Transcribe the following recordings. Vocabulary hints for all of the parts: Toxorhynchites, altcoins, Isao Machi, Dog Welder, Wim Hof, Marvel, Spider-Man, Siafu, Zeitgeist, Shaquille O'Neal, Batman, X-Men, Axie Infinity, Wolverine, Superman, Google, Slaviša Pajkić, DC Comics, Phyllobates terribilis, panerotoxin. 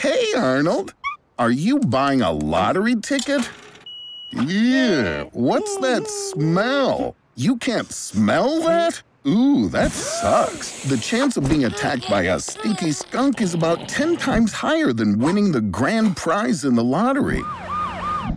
Hey, Arnold. Are you buying a lottery ticket? Yeah, what's that smell? You can't smell that? Ooh, that sucks. The chance of being attacked by a stinky skunk is about 10 times higher than winning the grand prize in the lottery.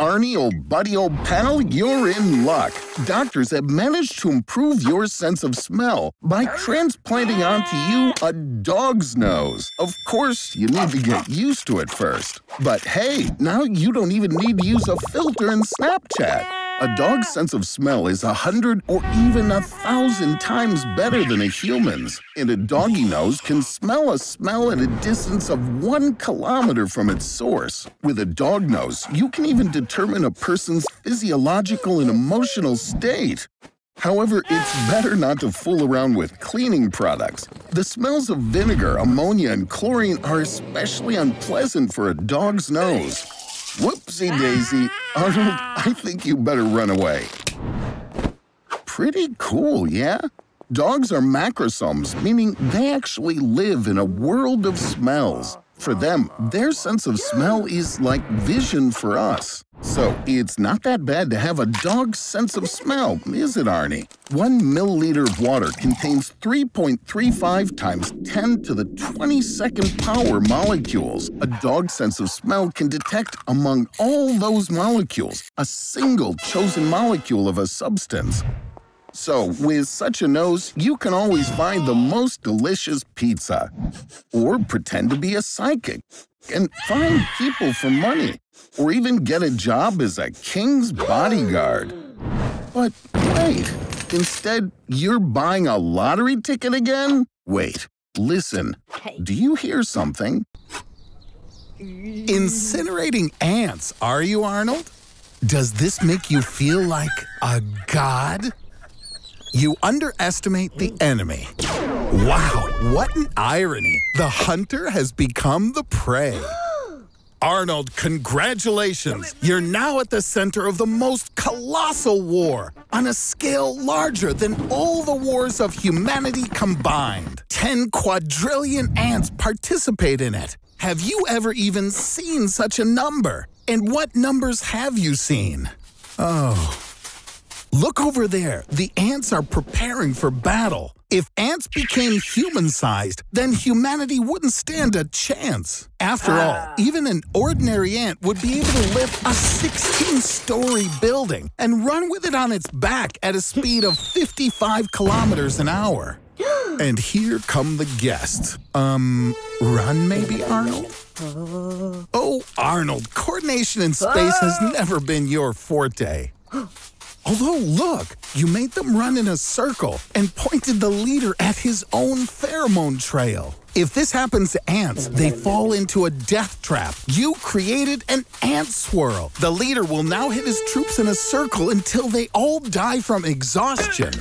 Arnie, old buddy, old pal, you're in luck. Doctors have managed to improve your sense of smell by transplanting onto you a dog's nose. Of course, you need to get used to it first. But hey, now you don't even need to use a filter in Snapchat. A dog's sense of smell is 100 or even 1,000 times better than a human's, and a doggy nose can smell a smell at a distance of 1 kilometer from its source. With a dog nose, you can even determine a person's physiological and emotional state. However, it's better not to fool around with cleaning products. The smells of vinegar, ammonia, and chlorine are especially unpleasant for a dog's nose. Whoopsie-daisy. Arnold, I think you better run away. Pretty cool, yeah? Dogs are macrosomes, meaning they actually live in a world of smells. For them, their sense of smell is like vision for us. So it's not that bad to have a dog's sense of smell, is it, Arnie? 1 milliliter of water contains 3.35 times 10 to the 22nd power molecules. A dog's sense of smell can detect among all those molecules a single chosen molecule of a substance. So, with such a nose, you can always find the most delicious pizza. Or pretend to be a psychic and find people for money. Or even get a job as a king's bodyguard. But wait, instead, you're buying a lottery ticket again? Wait, listen, do you hear something? Incinerating ants, are you, Arnold? Does this make you feel like a god? You underestimate the enemy. Wow, what an irony. The hunter has become the prey. Arnold, congratulations! You're now at the center of the most colossal war, on a scale larger than all the wars of humanity combined. 10 quadrillion ants participate in it. Have you ever even seen such a number? And what numbers have you seen? Oh. Look over there. The ants are preparing for battle. If ants became human-sized, then humanity wouldn't stand a chance. After all, even an ordinary ant would be able to lift a 16-story building and run with it on its back at a speed of 55 kilometers an hour. And here come the guests. Run maybe, Arnold? Oh, Arnold, coordination in space has never been your forte. Although, look, you made them run in a circle and pointed the leader at his own pheromone trail. If this happens to ants, they fall into a death trap. You created an ant swirl. The leader will now hit his troops in a circle until they all die from exhaustion.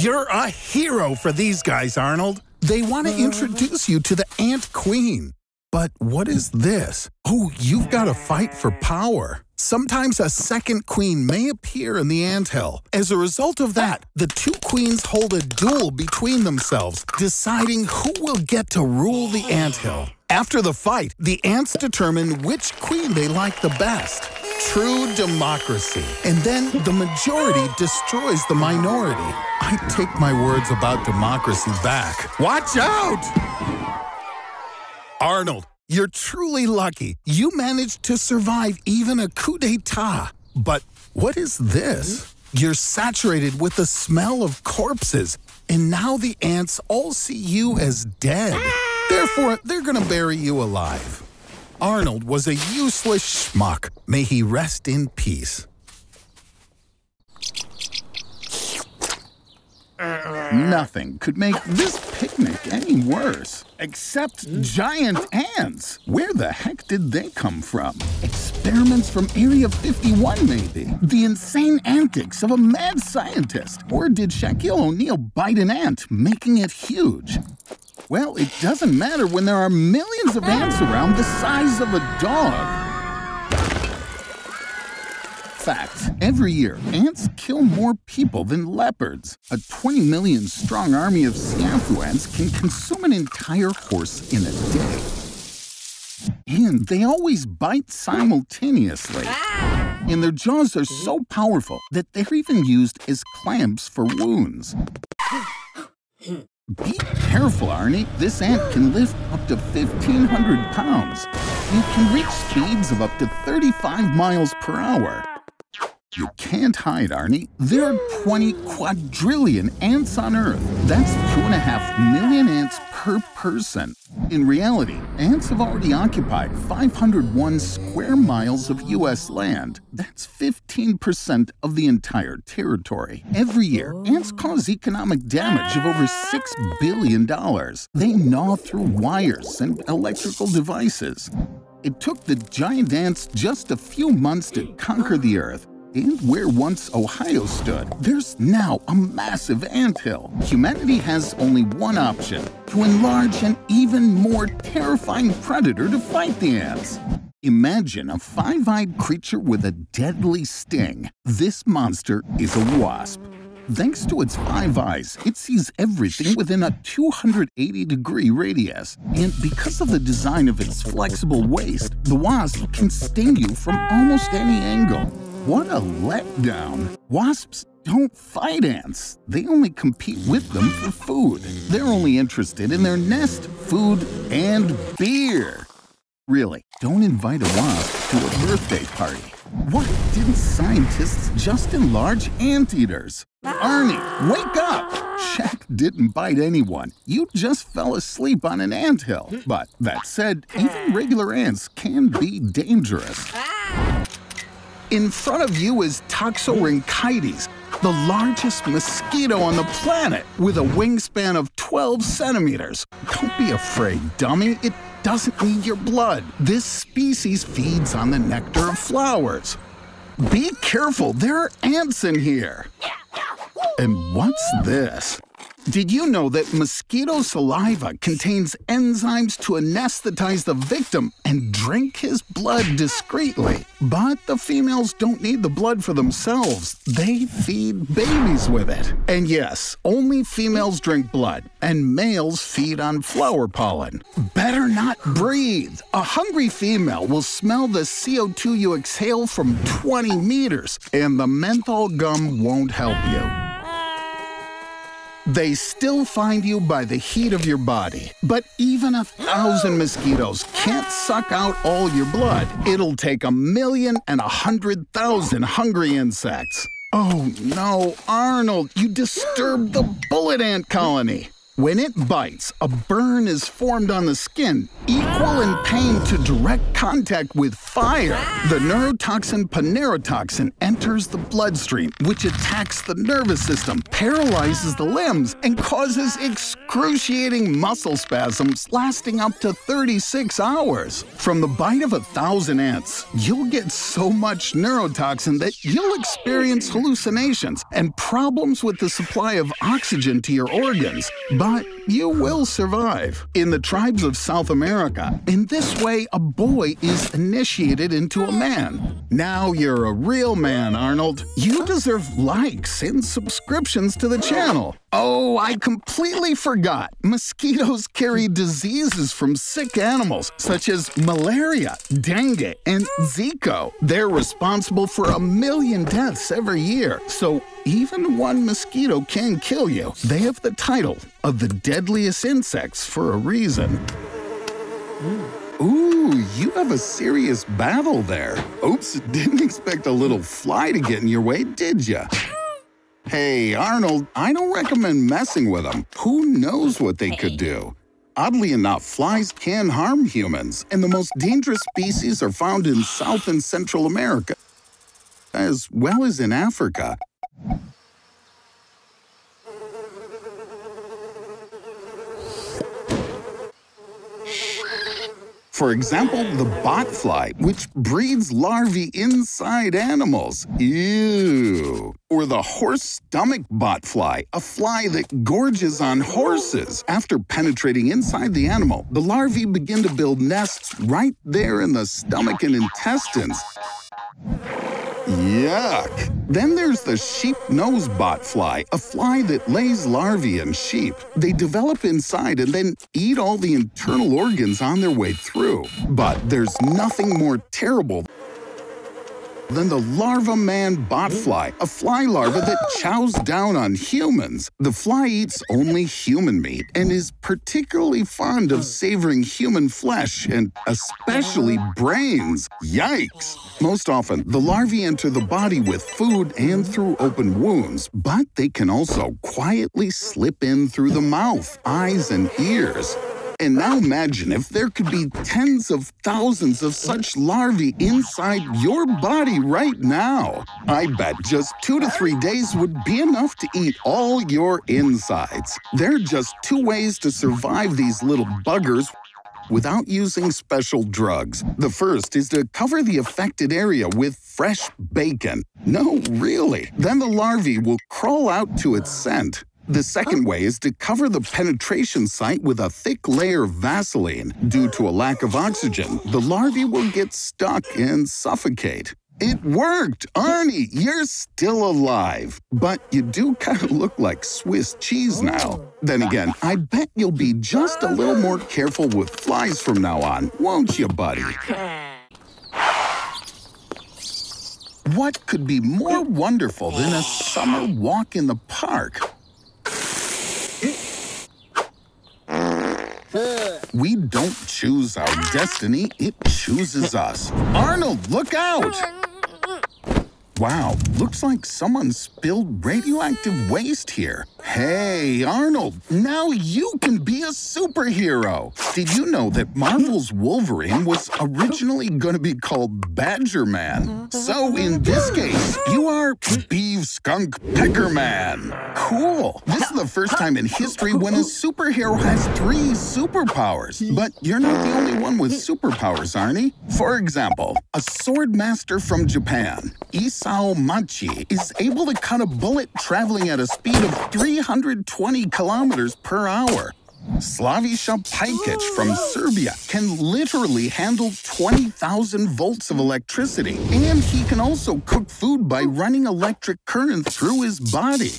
You're a hero for these guys, Arnold. They want to introduce you to the ant queen. But what is this? Oh, you've got to fight for power. Sometimes a second queen may appear in the anthill. As a result of that, the two queens hold a duel between themselves, deciding who will get to rule the anthill. After the fight, the ants determine which queen they like the best. True democracy. And then the majority destroys the minority. I take my words about democracy back. Watch out! Arnold, you're truly lucky. You managed to survive even a coup d'etat. But what is this? You're saturated with the smell of corpses, and now the ants all see you as dead. Therefore, they're gonna bury you alive. Arnold was a useless schmuck. May he rest in peace. Nothing could make this picnic any worse, except giant ants. Where the heck did they come from? Experiments from Area 51, maybe? The insane antics of a mad scientist? Or did Shaquille O'Neal bite an ant, making it huge? Well, it doesn't matter when there are millions of ants around the size of a dog. Fact. Every year, ants kill more people than leopards. A 20 million strong army of Siafu ants can consume an entire horse in a day. And they always bite simultaneously. And their jaws are so powerful that they're even used as clamps for wounds. Be careful, Arnie. This ant can lift up to 1,500 pounds. You can reach speeds of up to 35 miles per hour. You can't hide, Arnie. There are 20 quadrillion ants on Earth. That's 2.5 million ants per person. In reality, ants have already occupied 501 square miles of U.S. land. That's 15% of the entire territory. Every year, ants cause economic damage of over $6 billion. They gnaw through wires and electrical devices. It took the giant ants just a few months to conquer the Earth. And where once Ohio stood, there's now a massive anthill. Humanity has only one option, to enlarge an even more terrifying predator to fight the ants. Imagine a five-eyed creature with a deadly sting. This monster is a wasp. Thanks to its five eyes, it sees everything within a 280-degree radius. And because of the design of its flexible waist, the wasp can sting you from almost any angle. What a letdown! Wasps don't fight ants. They only compete with them for food. They're only interested in their nest, food, and beer. Really, don't invite a wasp to a birthday party. Why didn't scientists just enlarge anteaters? Arnie, wake up! Shaq didn't bite anyone. You just fell asleep on an anthill. But that said, even regular ants can be dangerous. In front of you is Toxorhynchites, the largest mosquito on the planet, with a wingspan of 12 centimeters. Don't be afraid, dummy. It doesn't need your blood. This species feeds on the nectar of flowers. Be careful, there are ants in here. And what's this? Did you know that mosquito saliva contains enzymes to anesthetize the victim and drink his blood discreetly? But the females don't need the blood for themselves. They feed babies with it. And yes, only females drink blood, and males feed on flower pollen. Better not breathe. A hungry female will smell the CO2 you exhale from 20 meters, and the menthol gum won't help you. They still find you by the heat of your body. But even 1,000 mosquitoes can't suck out all your blood. It'll take 1,100,000 hungry insects. Oh no, Arnold, you disturbed the bullet ant colony. When it bites, a burn is formed on the skin, equal in pain to direct contact with fire. The neurotoxin panerotoxin enters the bloodstream, which attacks the nervous system, paralyzes the limbs, and causes excruciating muscle spasms lasting up to 36 hours. From the bite of 1,000 ants, you'll get so much neurotoxin that you'll experience hallucinations and problems with the supply of oxygen to your organs. But you will survive. In the tribes of South America, in this way, a boy is initiated into a man. Now you're a real man, Arnold. You deserve likes and subscriptions to the channel. Oh, I completely forgot. Mosquitoes carry diseases from sick animals, such as malaria, dengue, and Zika. They're responsible for 1 million deaths every year. So even one mosquito can kill you. They have the title of the deadliest insects for a reason. Ooh, you have a serious battle there. Oops, didn't expect a little fly to get in your way, did ya? Hey, Arnold, I don't recommend messing with them. Who knows what they could do? Oddly enough, flies can harm humans, and the most dangerous species are found in South and Central America, as well as in Africa. For example, the botfly, which breeds larvae inside animals. Ew. Or the horse stomach botfly, a fly that gorges on horses. After penetrating inside the animal, the larvae begin to build nests right there in the stomach and intestines. Yuck. Then there's the sheep nosebot fly, a fly that lays larvae in sheep. They develop inside and then eat all the internal organs on their way through. But there's nothing more terrible than the larva man botfly, a fly larva that chows down on humans. The fly eats only human meat and is particularly fond of savoring human flesh and especially brains. Yikes! Most often, the larvae enter the body with food and through open wounds, but they can also quietly slip in through the mouth, eyes, and ears. And now imagine if there could be tens of thousands of such larvae inside your body right now. I bet just 2 to 3 days would be enough to eat all your insides. There are just 2 ways to survive these little buggers without using special drugs. The first is to cover the affected area with fresh bacon. No, really. Then the larvae will crawl out to its scent. The second way is to cover the penetration site with a thick layer of Vaseline. Due to a lack of oxygen, the larvae will get stuck and suffocate. It worked! Arnie, you're still alive! But you do kind of look like Swiss cheese now. Then again, I bet you'll be just a little more careful with flies from now on, won't you, buddy? What could be more wonderful than a summer walk in the park? We don't choose our destiny, it chooses us. Arnold, look out! Wow, looks like someone spilled radioactive waste here. Hey, Arnold, now you can be a superhero! Did you know that Marvel's Wolverine was originally gonna be called Badger Man? So in this case, you are Beef Skunk Pecker Man. Cool, this is the first time in history when a superhero has 3 superpowers. But you're not the only one with superpowers, Arnie. For example, a sword master from Japan, Isao Machi, is able to cut a bullet traveling at a speed of 320 kilometers per hour. Slaviša Pajkić from Serbia can literally handle 20,000 volts of electricity, and he can also cook food by running electric current through his body.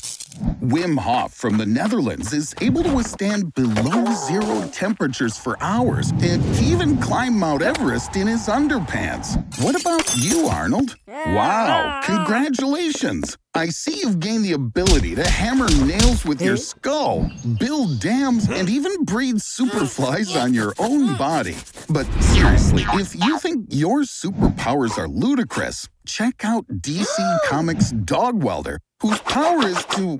Wim Hof from the Netherlands is able to withstand below-zero temperatures for hours and even climb Mount Everest in his underpants. What about you, Arnold? Wow, congratulations! I see you've gained the ability to hammer nails with your skull, build dams, and even breed superflies on your own body. But seriously, if you think your superpowers are ludicrous, check out DC Comics' Dog Welder, whose power is to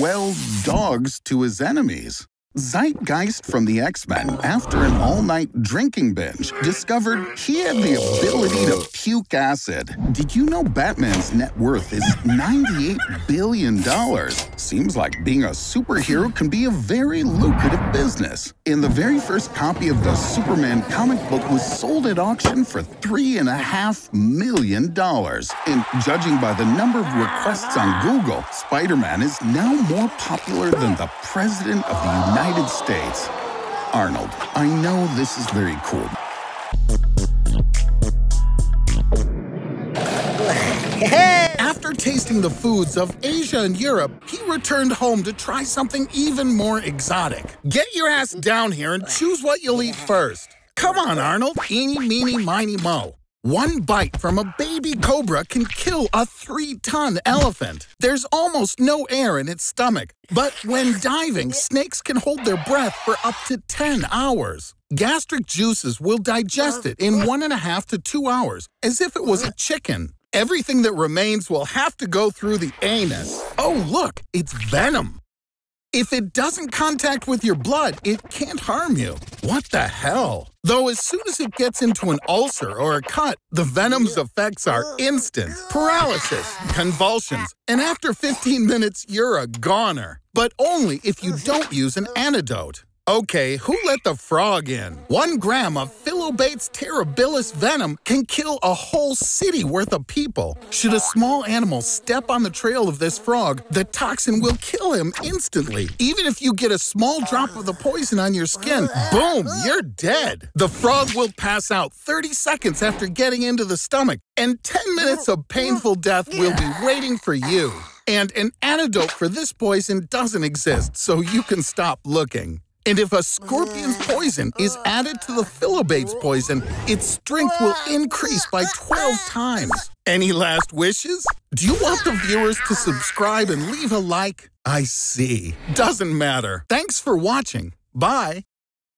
weld dogs to his enemies. Zeitgeist from the X-Men, after an all-night drinking binge, discovered he had the ability to puke acid. Did you know Batman's net worth is $98 billion? Seems like being a superhero can be a very lucrative business. And the very first copy of the Superman comic book was sold at auction for $3.5 million. And judging by the number of requests on Google, Spider-Man is now more popular than the President of the United States. Arnold, I know this is very cool. After tasting the foods of Asia and Europe, he returned home to try something even more exotic. Get your ass down here and choose what you'll eat first. Come on, Arnold. Eeny, meeny, miny, moe. 1 bite from a baby cobra can kill a 3-ton elephant. There's almost no air in its stomach. But when diving, snakes can hold their breath for up to 10 hours. Gastric juices will digest it in 1.5 to 2 hours, as if it was a chicken. Everything that remains will have to go through the anus. Oh, look, it's venom. If it doesn't contact with your blood, it can't harm you. What the hell? Though as soon as it gets into an ulcer or a cut, the venom's effects are instant. Paralysis, convulsions, and after 15 minutes, you're a goner. But only if you don't use an antidote. Okay, who let the frog in? 1 gram of Phyllobates Phyllobates terribilis venom can kill a whole city worth of people. Should a small animal step on the trail of this frog, the toxin will kill him instantly. Even if you get a small drop of the poison on your skin, boom, you're dead. The frog will pass out 30 seconds after getting into the stomach, and 10 minutes of painful death will be waiting for you. And an antidote for this poison doesn't exist, so you can stop looking. And if a scorpion's poison is added to the phyllobates poison, its strength will increase by 12 times. Any last wishes? Do you want the viewers to subscribe and leave a like? I see. Doesn't matter. Thanks for watching. Bye.